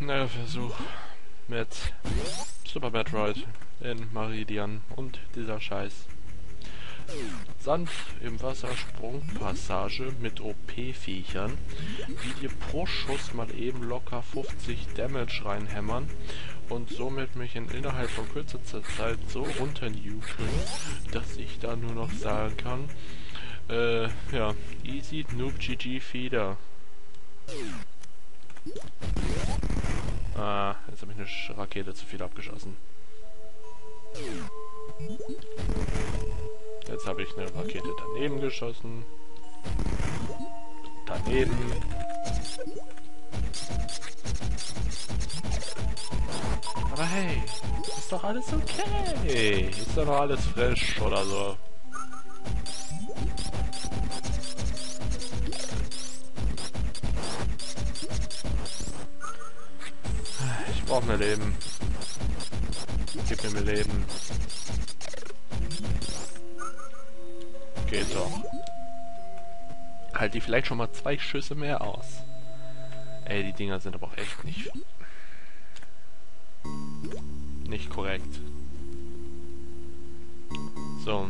neuer Versuch mit Super Metroid in Maridian und dieser Scheiß. Sanft im Wassersprungpassage mit OP-Viechern, die dir pro Schuss mal eben locker 50 Damage reinhämmern und somit mich innerhalb von kürzester Zeit so runterjuckeln, dass ich da nur noch sagen kann, ja, easy noob GG Feeder. Ah, jetzt habe ich eine Rakete zu viel abgeschossen. Jetzt habe ich eine Rakete daneben geschossen. Daneben. Aber hey, ist doch alles okay. Ist doch noch alles frisch oder so. Ich brauche mehr Leben. Gib mir mehr Leben. Geht doch. Halt die vielleicht schon mal 2 Schüsse mehr aus. Ey, die Dinger sind aber auch echt nicht korrekt. So.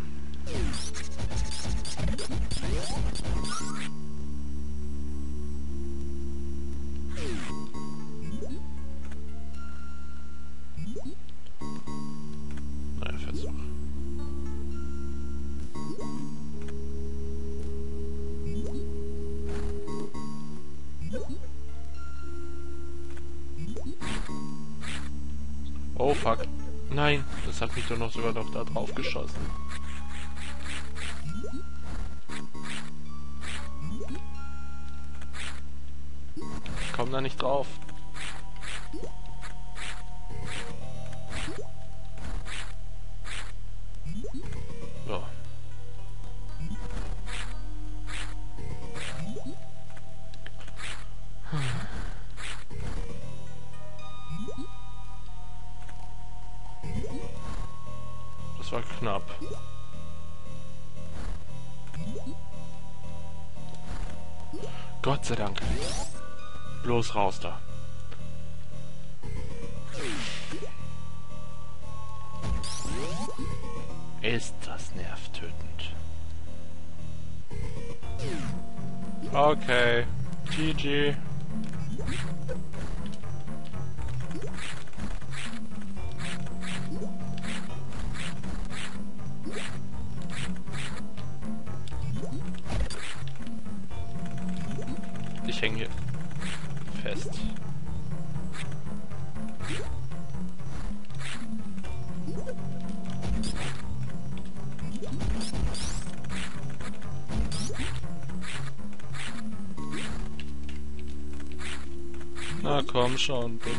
Neuer Versuch. Oh fuck. Nein, das hat mich doch noch sogar noch da drauf geschossen. Ich komm da nicht drauf. So. Das war knapp. Gott sei Dank. Bloß raus da. Ist das nervtötend. Okay. GG. Ich hänge hier fest. Na komm schon, bitte.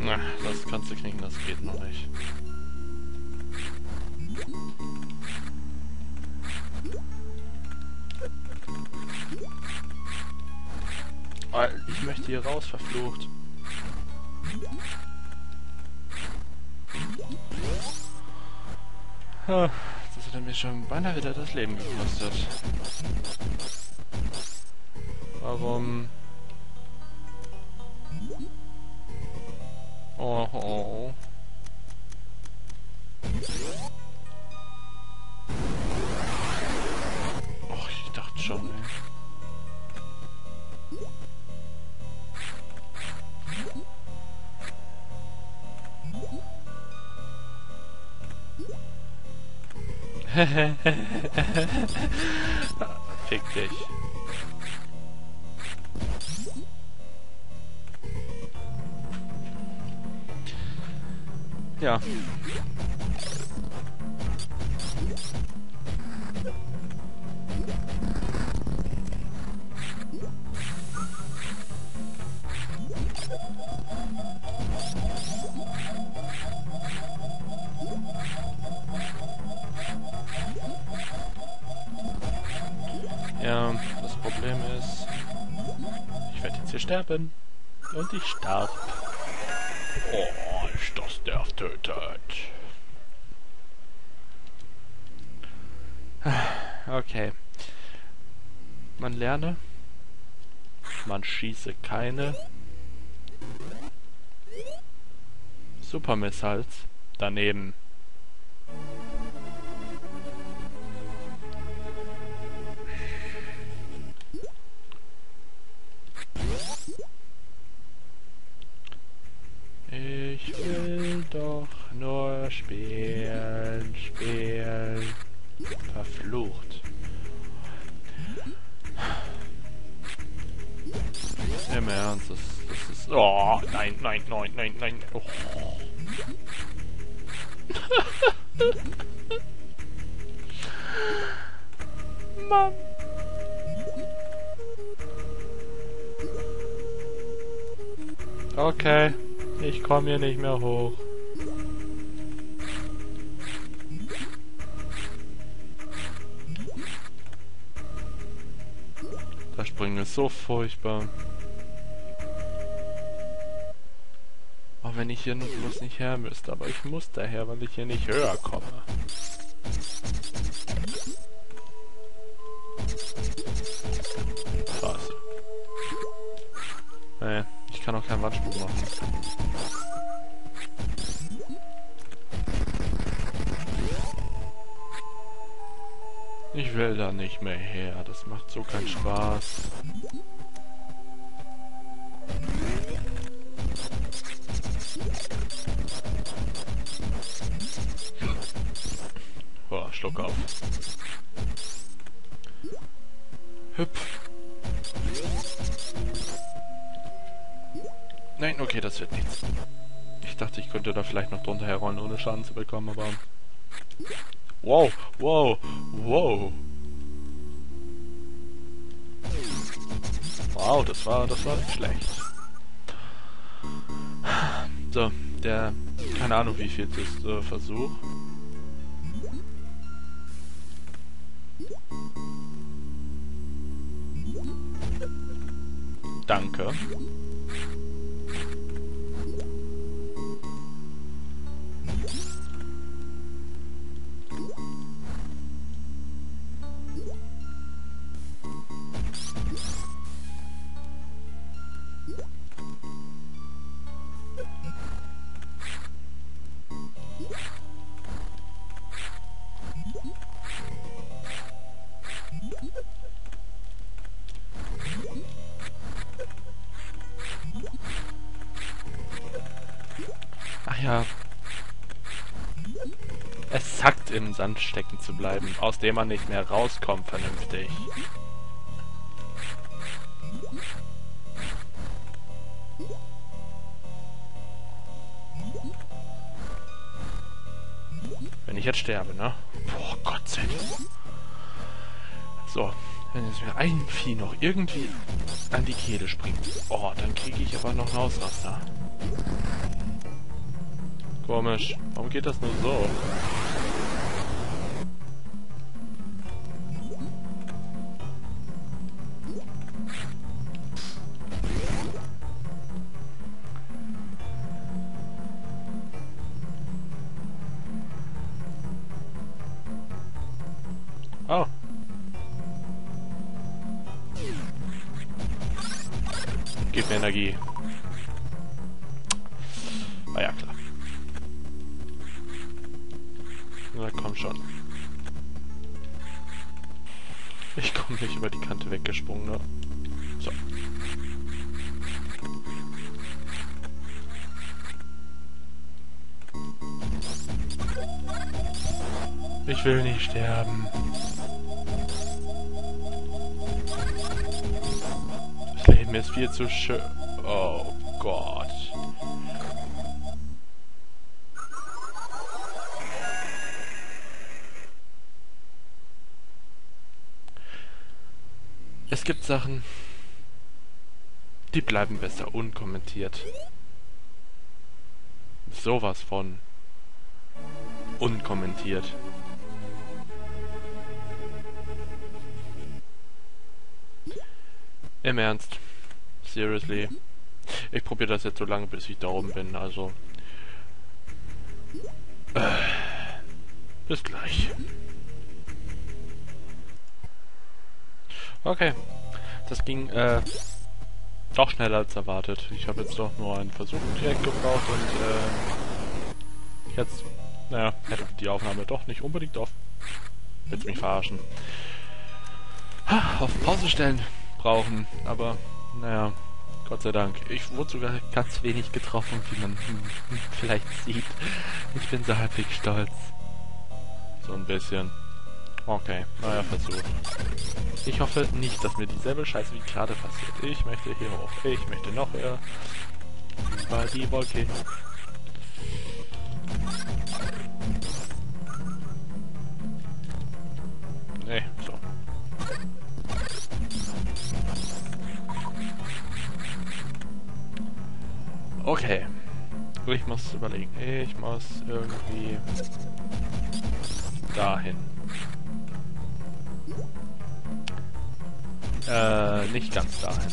Na, das kannst du knicken, das geht noch nicht. Oh, ich möchte hier raus, verflucht. Ha. Das hat mir schon beinahe wieder das Leben gekostet. Warum? Oh, oh. Och, ich dachte schon, ey. Fick dich. Ja. Problem ist, ich werde jetzt hier sterben. Und ich starb. Oh, ist das der tötet. Okay. Man lerne. Man schieße keine. Super Missiles. Daneben. Ich will doch nur spielen, spielen. Verflucht. Im Ernst, das ist... Oh, nein, nein, nein, nein, nein. Oh. Mann. Okay, ich komme hier nicht mehr hoch. Das Springen ist so furchtbar. Auch wenn ich hier nur bloß nicht her müsste, aber ich muss daher, weil ich hier nicht höher komme. Krass. Nee, ich kann auch keinen Wandsprung machen. Ich will da nicht mehr her, das macht so keinen Spaß. Oh, Schluck auf. Hüpf. Nein, okay, das wird nichts. Ich dachte, ich könnte da vielleicht noch drunter herrollen, ohne Schaden zu bekommen, aber... Wow, wow, wow. Wow, das war nicht schlecht. So, der... Keine Ahnung, wie viel das Versuch. Danke. Ja. Es sackt, im Sand stecken zu bleiben, aus dem man nicht mehr rauskommt vernünftig. Wenn ich jetzt sterbe, ne? Boah, Gott sei Dank. So, wenn jetzt mir ein Vieh noch irgendwie an die Kehle springt, oh, dann kriege ich aber noch einen Ausraster. Komisch. Warum geht das nur so? Oh. Gib mir Energie. Ah ja, klar. Na komm schon. Ich komme nicht über die Kante weggesprungen, ne? So. Ich will nicht sterben. Das Leben ist viel zu schön. Oh Gott. Es gibt Sachen, die bleiben besser unkommentiert. Sowas von unkommentiert. Im Ernst. Seriously. Ich probiere das jetzt so lange, bis ich da oben bin, also. Bis gleich. Okay. Das ging doch schneller als erwartet. Ich habe jetzt doch nur einen Versuch direkt gebraucht und jetzt, naja, hätte die Aufnahme doch nicht unbedingt auf. Willst mich verarschen. Auf Pause stellen brauchen, aber naja, Gott sei Dank. Ich wurde sogar ganz wenig getroffen, wie man vielleicht sieht. Ich bin so halbwegs stolz. So ein bisschen. Okay, neuer Versuch. Ich hoffe nicht, dass mir dieselbe Scheiße wie gerade passiert. Ich möchte hier hoch. Ich möchte noch höher. Bei die Wolke. Nee, so. Okay. Ich muss überlegen. Ich muss irgendwie dahin. Nicht ganz dahin.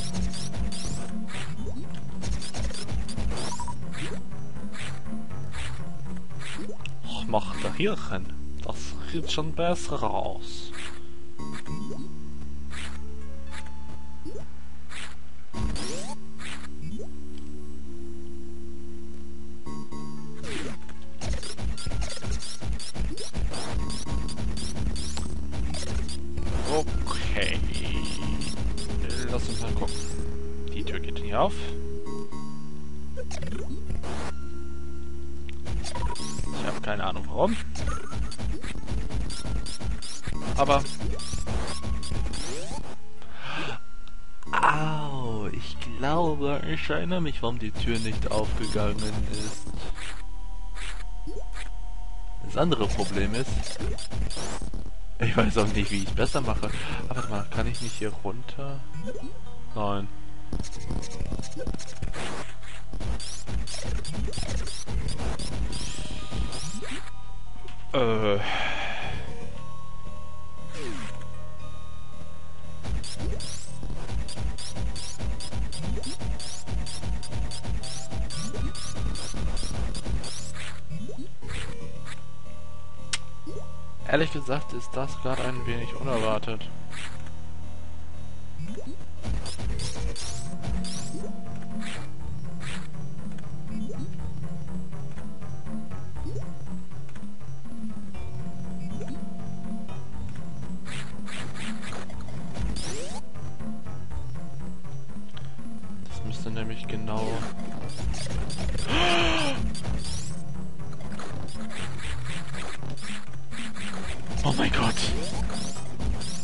Och, mach da hier hin. Das sieht schon besser aus. Okay. Lass uns mal gucken. Die Tür geht nicht auf. Ich habe keine Ahnung warum. Aber... Au, ich glaube, ich erinnere mich, warum die Tür nicht aufgegangen ist. Das andere Problem ist... Ich weiß auch nicht, wie ich es besser mache. Aber warte mal, kann ich nicht hier runter? Nein. Ehrlich gesagt ist das gerade ein wenig unerwartet. Das müsste nämlich genau... Oh mein Gott!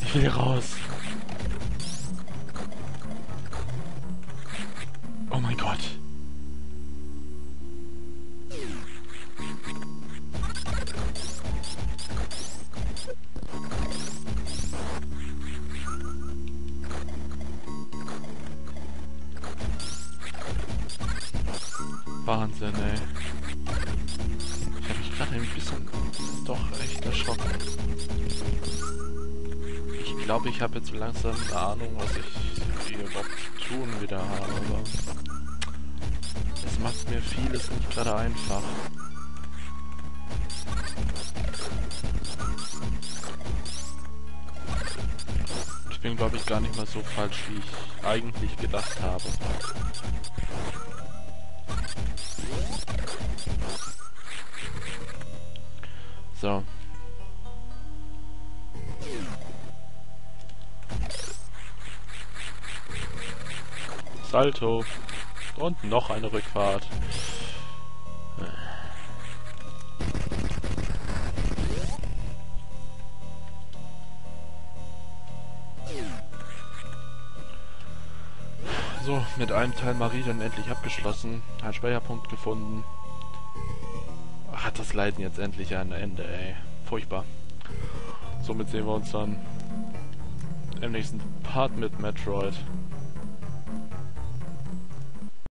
Ich will hier raus! Oh mein Gott! Wahnsinn, ey! Ich habe mich gerade ein bisschen doch echt erschrocken. Ich glaube, ich habe jetzt so langsam eine Ahnung, was ich hier überhaupt zu tun wieder habe, aber es macht mir vieles nicht gerade einfach. Ich bin, glaube ich, gar nicht mal so falsch, wie ich eigentlich gedacht habe. So. Salto. Und noch eine Rückfahrt. So, mit einem Teil Maridia dann endlich abgeschlossen. Ein Speicherpunkt gefunden. Hat das Leiden jetzt endlich ein Ende, ey. Furchtbar. Somit sehen wir uns dann im nächsten Part mit Metroid.